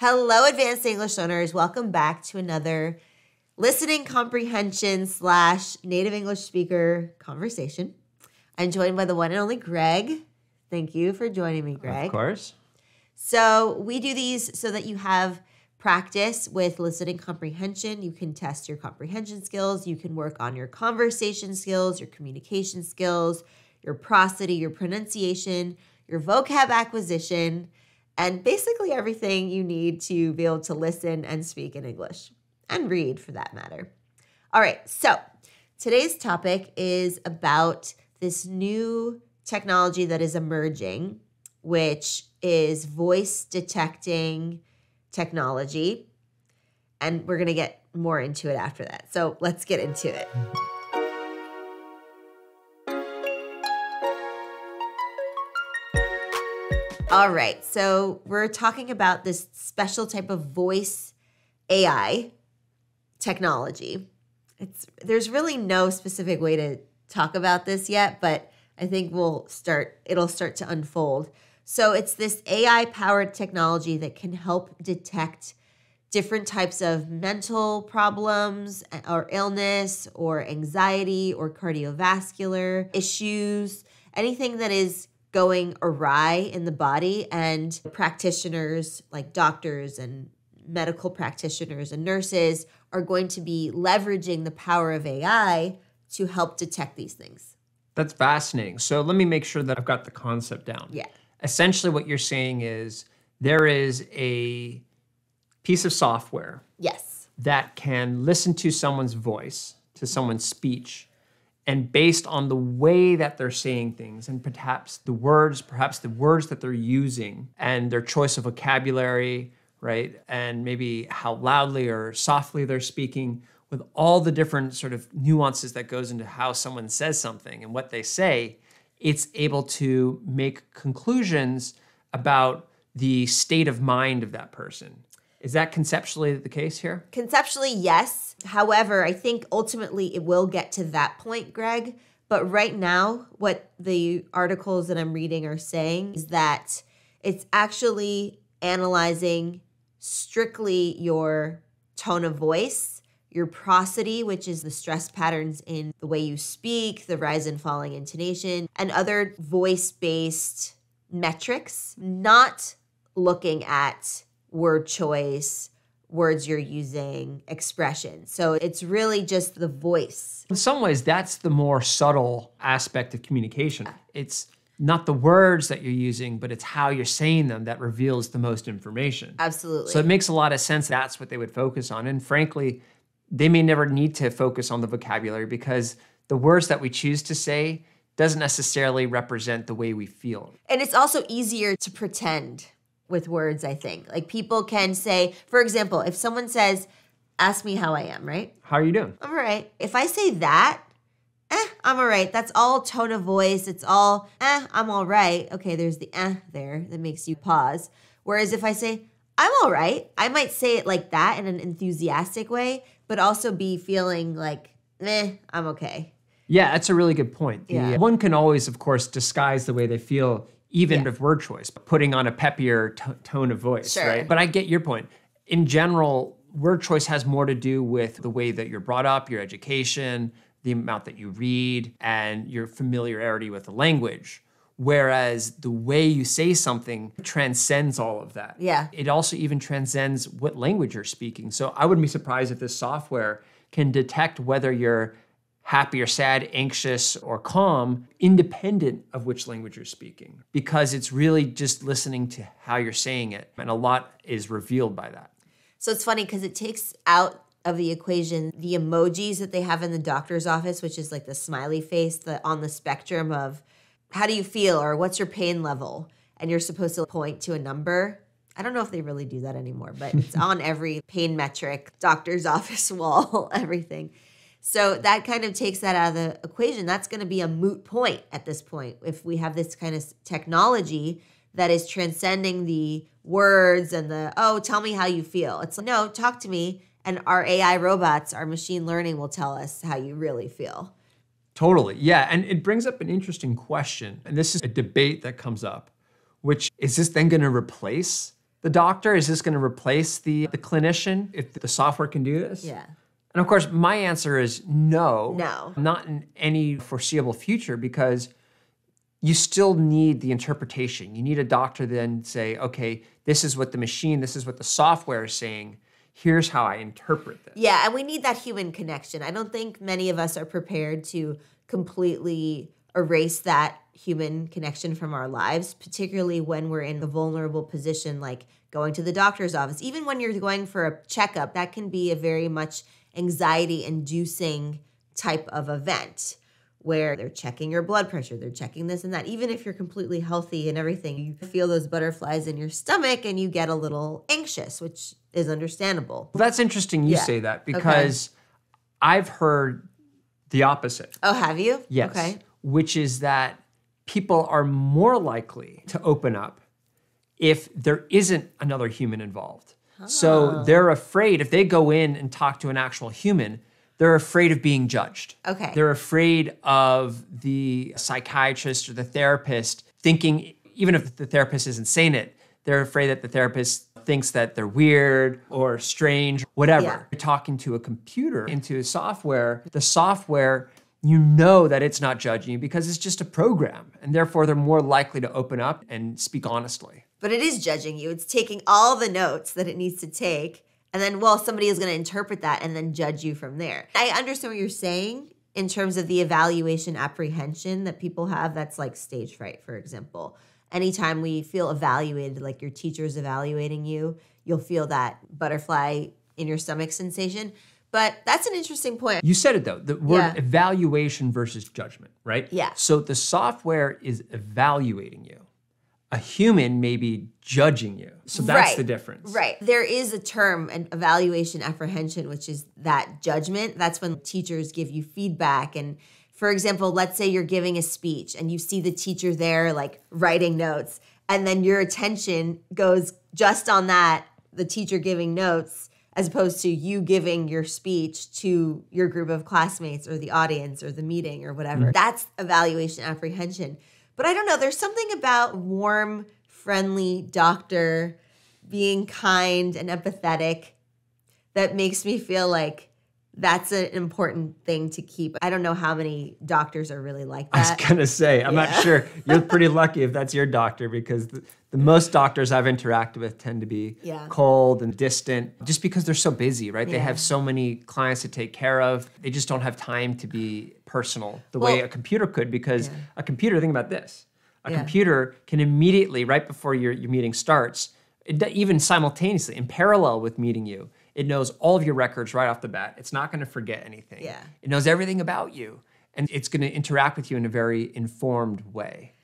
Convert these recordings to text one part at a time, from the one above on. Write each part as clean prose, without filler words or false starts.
Hello, Advanced English Learners. Welcome back to another listening comprehension / native English speaker conversation. I'm joined by the one and only Greg. Thank you for joining me, Greg. Of course. So we do these so that you have practice with listening comprehension. You can test your comprehension skills. You can work on your conversation skills, your communication skills, your prosody, your pronunciation, your vocab acquisition, and basically everything you need to be able to listen and speak in English, and read for that matter. All right, so today's topic is about this new technology that is emerging, which is voice detecting technology. And we're gonna get more into it after that. So let's get into it. All right, so we're talking about this special type of voice AI technology. There's really no specific way to talk about this yet, but I think it'll start to unfold. So it's this AI-powered technology that can help detect different types of mental problems or illness or anxiety or cardiovascular issues, anything that is going awry in the body, and practitioners like doctors and medical practitioners and nurses are going to be leveraging the power of AI to help detect these things. That's fascinating. So let me make sure that I've got the concept down. Yeah. Essentially what you're saying is there is a piece of software. Yes. That can listen to someone's voice, to someone's speech, and based on the way that they're saying things and perhaps the words that they're using and their choice of vocabulary, right? And maybe how loudly or softly they're speaking, with all the different sort of nuances that goes into how someone says something and what they say, it's able to make conclusions about the state of mind of that person. Is that conceptually the case here? Conceptually, yes. However, I think ultimately it will get to that point, Greg. But right now, what the articles that I'm reading are saying is that it's actually analyzing strictly your tone of voice, your prosody, which is the stress patterns in the way you speak, the rise and falling intonation, and other voice-based metrics, not looking at word choice, words you're using, expression. So it's really just the voice. In some ways, that's the more subtle aspect of communication. Yeah. It's not the words that you're using, but it's how you're saying them that reveals the most information. Absolutely. So it makes a lot of sense that's what they would focus on. And frankly, they may never need to focus on the vocabulary because the words that we choose to say doesn't necessarily represent the way we feel. And it's also easier to pretend with words, I think. Like people can say, for example, if someone says, ask me how I am, right? How are you doing? I'm all right. If I say that, I'm all right. That's all tone of voice. It's all, I'm all right. Okay, there's the there that makes you pause. Whereas if I say, I'm all right, I might say it like that in an enthusiastic way, but also be feeling like, I'm okay. Yeah, that's a really good point. Yeah. One can always, of course, disguise the way they feel even with word choice, but putting on a peppier tone of voice, sure. Right? But I get your point. In general, word choice has more to do with the way that you're brought up, your education, the amount that you read, and your familiarity with the language. Whereas the way you say something transcends all of that. Yeah. It also even transcends what language you're speaking. So I wouldn't be surprised if this software can detect whether you're happy or sad, anxious or calm, independent of which language you're speaking, because it's really just listening to how you're saying it. And a lot is revealed by that. So it's funny because it takes out of the equation the emojis that they have in the doctor's office, which is like the smiley face on the spectrum of how do you feel or what's your pain level? And you're supposed to point to a number. I don't know if they really do that anymore, but it's on every pain metric, doctor's office wall, everything. So that kind of takes that out of the equation. That's going to be a moot point at this point if we have this kind of technology that is transcending the words and the, oh, tell me how you feel. It's like, no, talk to me. And our AI robots, our machine learning will tell us how you really feel. Totally. Yeah. And it brings up an interesting question. And this is a debate that comes up, which is this then going to replace The doctor, is this going to replace the clinician if the software can do this? Yeah. And of course, my answer is no. No. Not in any foreseeable future, because you still need the interpretation. You need a doctor then say, okay, this is what the machine, this is what the software is saying. Here's how I interpret this. Yeah, and we need that human connection. I don't think many of us are prepared to completely erase that human connection from our lives, particularly when we're in a vulnerable position like going to the doctor's office. Even when you're going for a checkup, that can be a very much anxiety-inducing type of event where they're checking your blood pressure, they're checking this and that. Even if you're completely healthy and everything, you feel those butterflies in your stomach and you get a little anxious, which is understandable. Well, that's interesting you say that, because I've heard the opposite. Oh, have you? Yes. Okay. Which is that people are more likely to open up if there isn't another human involved. Oh. So they're afraid, if they go in and talk to an actual human, they're afraid of being judged. Okay. They're afraid of the psychiatrist or the therapist thinking, even if the therapist isn't saying it, they're afraid that the therapist thinks that they're weird or strange, whatever. Yeah. You're talking to a computer, into a software, the software, you know that it's not judging you because it's just a program, and therefore they're more likely to open up and speak honestly. But it is judging you. It's taking all the notes that it needs to take, and then, well, somebody is going to interpret that and then judge you from there. I understand what you're saying in terms of the evaluation apprehension that people have. That's like stage fright, for example. Anytime we feel evaluated, like your teacher's evaluating you, you'll feel that butterfly in your stomach sensation. But that's an interesting point. You said it, though, the word evaluation versus judgment, right? Yeah. So the software is evaluating you. A human may be judging you. So that's the difference. Right. There is a term, an evaluation apprehension, which is that judgment. That's when teachers give you feedback. And for example, let's say you're giving a speech and you see the teacher there like writing notes, and then your attention goes just on that, the teacher giving notes, as opposed to you giving your speech to your group of classmates or the audience or the meeting or whatever. Mm-hmm. That's evaluation apprehension. But I don't know, there's something about warm, friendly doctor being kind and empathetic that makes me feel like that's an important thing to keep. I don't know how many doctors are really like that. I was gonna say, I'm not sure. You're pretty lucky if that's your doctor, because the most doctors I've interacted with tend to be cold and distant, just because they're so busy, right? Yeah. They have so many clients to take care of. They just don't have time to be personal the way a computer could, because a computer, think about this. A computer can immediately, right before your meeting starts, even simultaneously, in parallel with meeting you, it knows all of your records right off the bat. It's not going to forget anything. Yeah. It knows everything about you, and it's going to interact with you in a very informed way.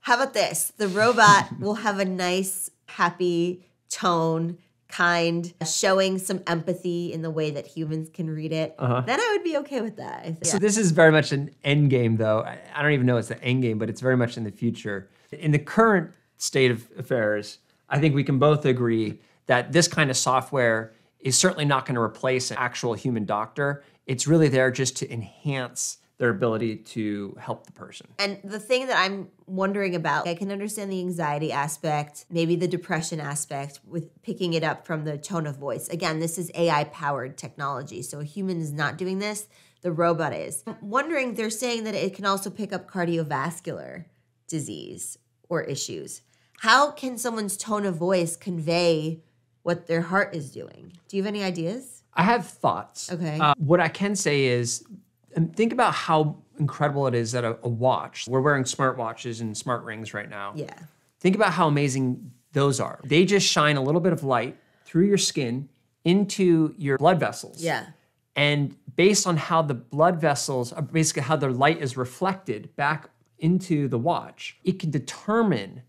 How about this? The robot will have a nice, happy tone, kind, showing some empathy in the way that humans can read it. Then I would be okay with that, I think. So this is very much an end game, though. I don't even know it's the end game, but it's very much in the future. In the current state of affairs, I think we can both agree that this kind of software is certainly not going to replace an actual human doctor. It's really there just to enhance their ability to help the person. And the thing that I'm wondering about, I can understand the anxiety aspect, maybe the depression aspect with picking it up from the tone of voice. Again, this is AI-powered technology, so a human is not doing this, the robot is. I'm wondering, they're saying that it can also pick up cardiovascular disease or issues. How can someone's tone of voice convey what their heart is doing? Do you have any ideas? I have thoughts. Okay. What I can say is, think about how incredible it is that a watch, we're wearing smartwatches and smart rings right now. Yeah. Think about how amazing those are. They just shine a little bit of light through your skin into your blood vessels. Yeah. And based on how the blood vessels, basically how the light is reflected back into the watch, it can determine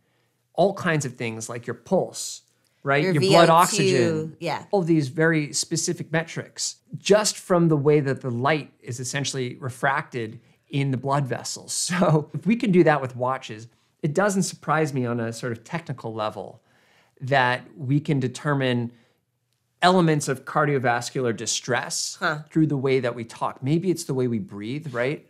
all kinds of things like your pulse, right? Your blood oxygen, all of these very specific metrics, just from the way that the light is essentially refracted in the blood vessels. So if we can do that with watches, it doesn't surprise me on a sort of technical level that we can determine elements of cardiovascular distress through the way that we talk. Maybe it's the way we breathe, right?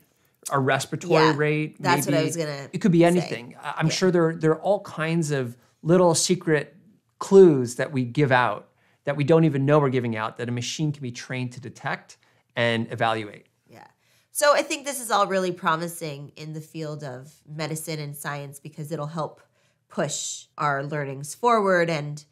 Our respiratory rate. That's maybe what I was gonna say. It could be anything. I'm sure there are all kinds of little secret clues that we give out that we don't even know we're giving out that a machine can be trained to detect and evaluate. Yeah. So I think this is all really promising in the field of medicine and science because it'll help push our learnings forward and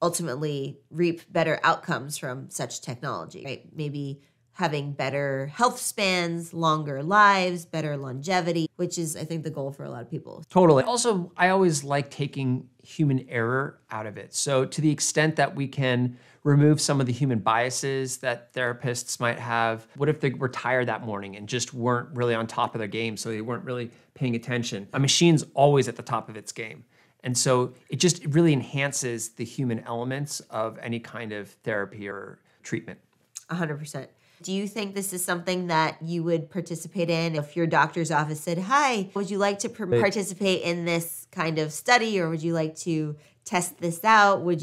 ultimately reap better outcomes from such technology, right? Maybe having better health spans, longer lives, better longevity, which is, I think, the goal for a lot of people. Totally. Also, I always like taking human error out of it. So to the extent that we can remove some of the human biases that therapists might have, what if they were tired that morning and just weren't really on top of their game, so they weren't really paying attention? A machine's always at the top of its game. And so it just really enhances the human elements of any kind of therapy or treatment. 100%. Do you think this is something that you would participate in if your doctor's office said, hi, would you like to participate in this kind of study, or would you like to test this out? What would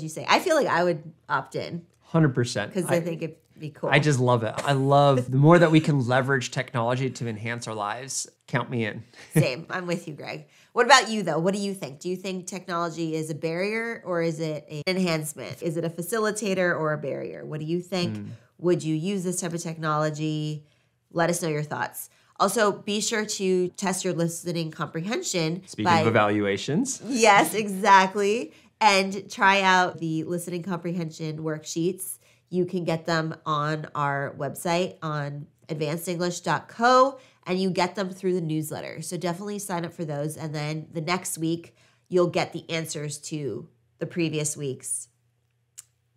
you say? I feel like I would opt in. 100%. Because I think it'd be cool. I just love it. I love the more that we can leverage technology to enhance our lives, count me in. Same. I'm with you, Greg. What about you, though? What do you think? Do you think technology is a barrier, or is it an enhancement? Is it a facilitator or a barrier? What do you think? Would you use this type of technology? Let us know your thoughts. Also, be sure to test your listening comprehension. Speaking of evaluations. Yes, exactly. And try out the listening comprehension worksheets. You can get them on our website on advancedenglish.co, and you get them through the newsletter. So definitely sign up for those. And then the next week, you'll get the answers to the previous week's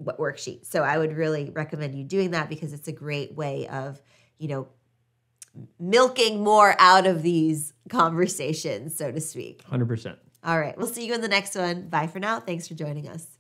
worksheet. So I would really recommend you doing that because it's a great way of, milking more out of these conversations, so to speak. 100%. All right. We'll see you in the next one. Bye for now. Thanks for joining us.